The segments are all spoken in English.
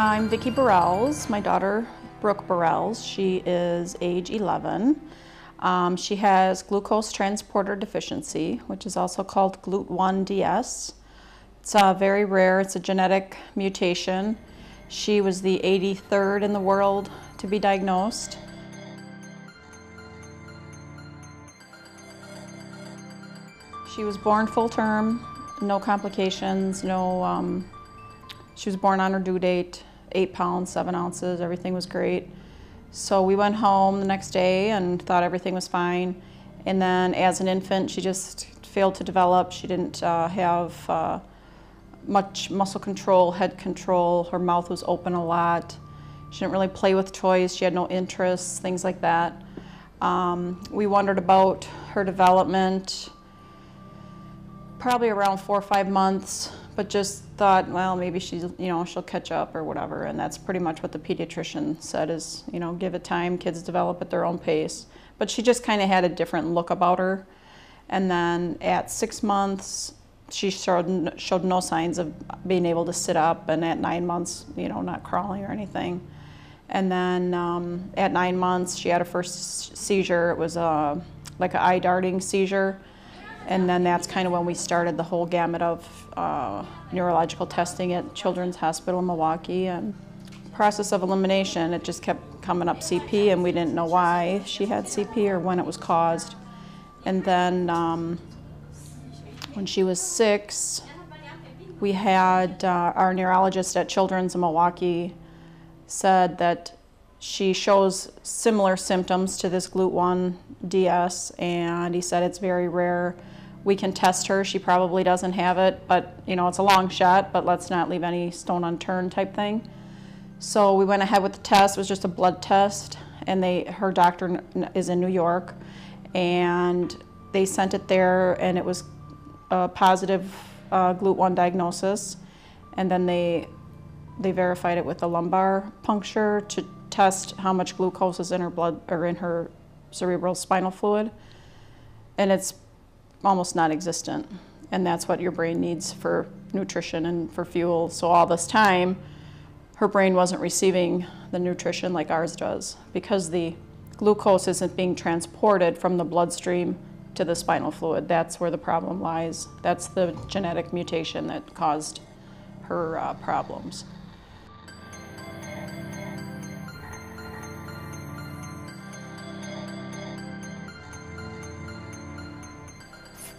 I'm Vicki Barels. My daughter, Brooke Barels, she is age 11. She has glucose transporter deficiency, which is also called GLUT1DS. It's very rare, it's a genetic mutation. She was the 83rd in the world to be diagnosed. She was born full term, no complications, no, she was born on her due date, 8 pounds, 7 ounces, everything was great. So we went home the next day and thought everything was fine. And then as an infant, she just failed to develop. She didn't have much muscle control, head control. Her mouth was open a lot. She didn't really play with toys. She had no interests, things like that. We wondered about her development, probably around 4 or 5 months, but just thought, well, maybe she's, she'll catch up or whatever. And that's pretty much what the pediatrician said is, give it time, kids develop at their own pace. But she just kind of had a different look about her. And then at 6 months, she showed no signs of being able to sit up, and at 9 months, not crawling or anything. And then at 9 months, she had her first seizure. It was like an eye darting seizure. And then that's kind of when we started the whole gamut of neurological testing at Children's Hospital in Milwaukee. And process of elimination, it just kept coming up CP, and we didn't know why she had CP or when it was caused. And then when she was 6, we had our neurologist at Children's in Milwaukee said that she shows similar symptoms to this GLUT1DS, and he said it's very rare. We can test her, she probably doesn't have it, but it's a long shot, but let's not leave any stone unturned type thing. So we went ahead with the test. It was just a blood test, and her doctor is in New York, and they sent it there, and it was a positive GLUT1 diagnosis, and then they verified it with a lumbar puncture to test how much glucose is in her blood or in her cerebral spinal fluid, and it's almost non-existent, and that's what your brain needs for nutrition and for fuel. So all this time her brain wasn't receiving the nutrition like ours does, because the glucose isn't being transported from the bloodstream to the spinal fluid. That's where the problem lies. That's the genetic mutation that caused her problems.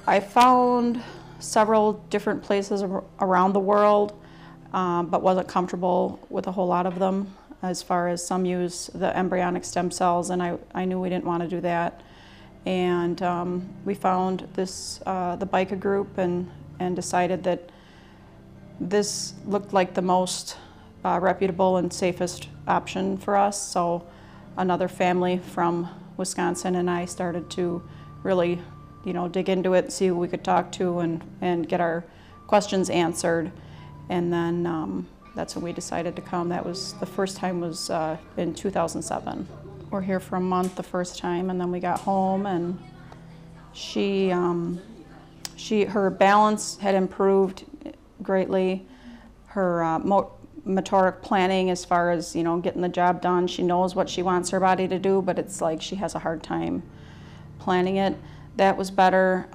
I found several different places around the world, but wasn't comfortable with a whole lot of them, as far as some use the embryonic stem cells, and I knew we didn't want to do that. And we found this, the BICA group, and decided that this looked like the most reputable and safest option for us. So another family from Wisconsin and I started to really dig into it, see who we could talk to, and get our questions answered. And then that's when we decided to come. That was the first time, was in 2007. We're here for a month the first time, and then we got home, and her balance had improved greatly. Her motoric planning, as far as getting the job done, she knows what she wants her body to do, but it's like she has a hard time planning it. That was better.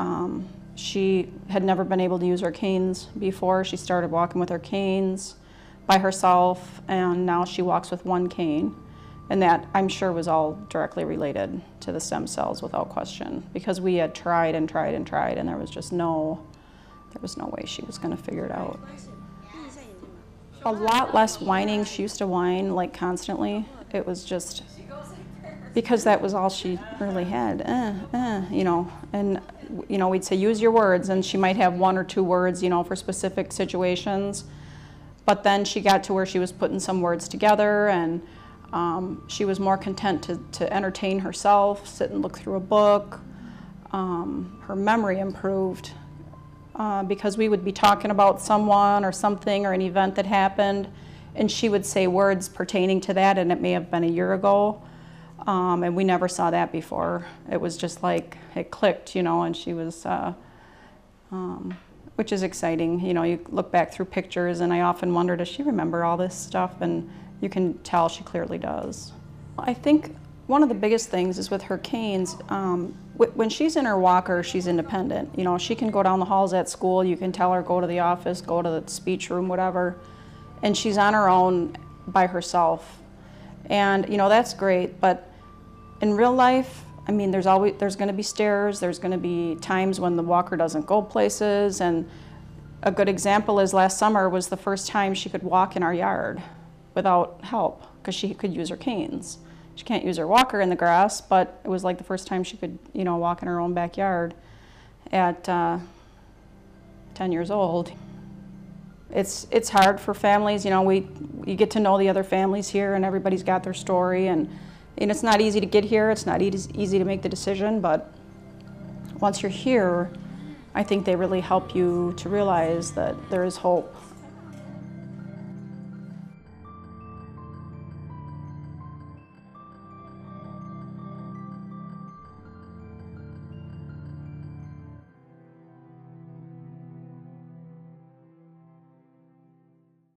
She had never been able to use her canes before. She started walking with her canes by herself, and now she walks with one cane. And that, I'm sure, was all directly related to the stem cells without question, because we had tried and tried and tried, and there was just no way she was going to figure it out. A lot less whining. She used to whine like constantly. It was just because that was all she really had, and we'd say, use your words, and she might have 1 or 2 words, for specific situations. But then she got to where she was putting some words together, and she was more content to entertain herself, sit and look through a book. Her memory improved because we would be talking about someone or something or an event that happened, and she would say words pertaining to that, and it may have been a year ago. And we never saw that before. It was just like it clicked, and she was which is exciting. You know, you look back through pictures and I often wonder, does she remember all this stuff? And you can tell she clearly does. I think one of the biggest things is with her canes, when she's in her walker, she's independent. You know, she can go down the halls at school, you can tell her go to the office, go to the speech room, whatever, and she's on her own by herself. And you know, that's great, but in real life, I mean, there's going to be stairs, there's going to be times when the walker doesn't go places, and a good example is last summer was the first time she could walk in our yard without help because she could use her canes. She can't use her walker in the grass, but it was like the first time she could, you know, walk in her own backyard at 10 years old. It's hard for families, you know, you get to know the other families here and everybody's got their story, and it's not easy to get here, it's not easy to make the decision, but once you're here, I think they really help you to realize that there is hope.